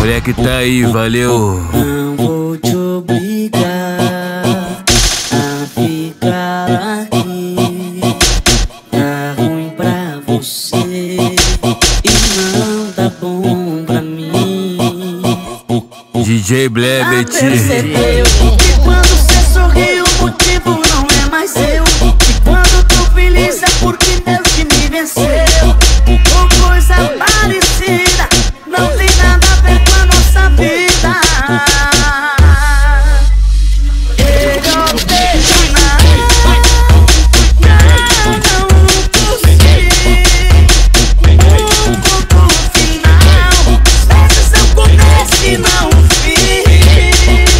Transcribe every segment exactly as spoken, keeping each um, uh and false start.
Olha que tá aí, valeu. Não vou te obrigar a ficar aqui. Tá ruim pra você e não tá bom pra mim. D J Blebet. Percebeu que quando cê sorriu o motivo não é mais seu. E quando tô feliz é porque Deus que me venceu. Ou coisa parecida, não tem nada a ver com a nossa vida. Eu vejo nada, não consigo. Um ponto final, mas não comece, não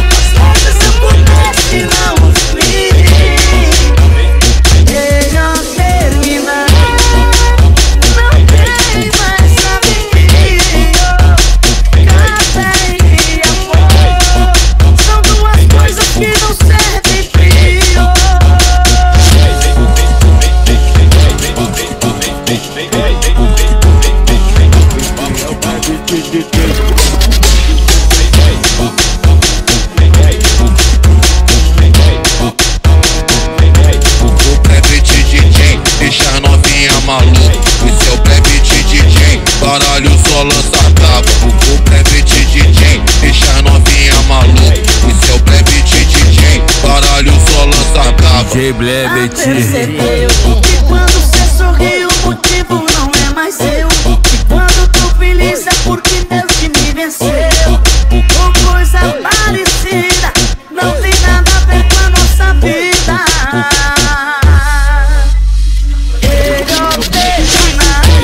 fim. Eu vejo nada, não tem mais amigo. Café e amor são duas coisas que não seguem frio. Eu vejo nada, cada um por si. Um ponto final, as coisas não comece, não fim. Melhor terminar, não tem mais amigo. Café e amor são duas coisas que não servem O Blebet D J, deixa a novinha maluca. O seu Blebet D J, baralho só lança tapa. O Blebet D J, deixa a novinha maluca. O seu Blebet D J, baralho só lança tapa. D J Blebet. Percebeu que quando cê sorriu o motivo não é mais seu. E quando tô feliz é porque Deus que me venceu. Ou coisa parecida, não tem nada a ver com a nossa vida. Eu vejo nada,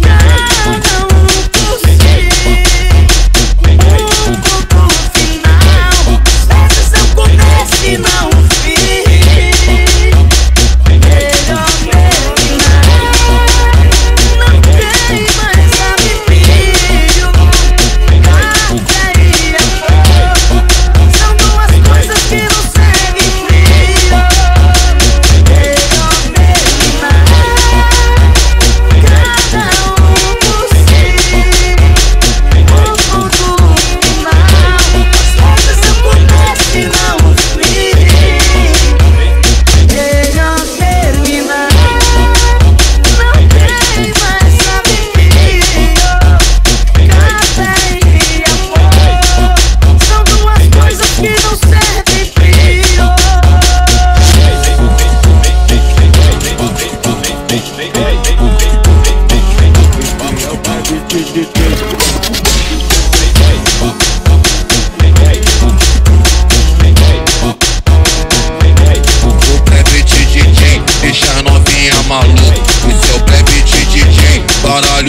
não consigo. Um ponto final, mas não comece, não fim. Melhor terminar, não tem mais amigo. Café e amor são duas coisas que não seguem frio. Melhor terminar, cada um por si. Um ponto final, as coisas não comece, não fim. Melhor terminar, não tem mais amigo. Café e amor são duas coisas que não servem frio. O Blebet D J, deixa a novinha maluca. O seu Blebet D J, baralho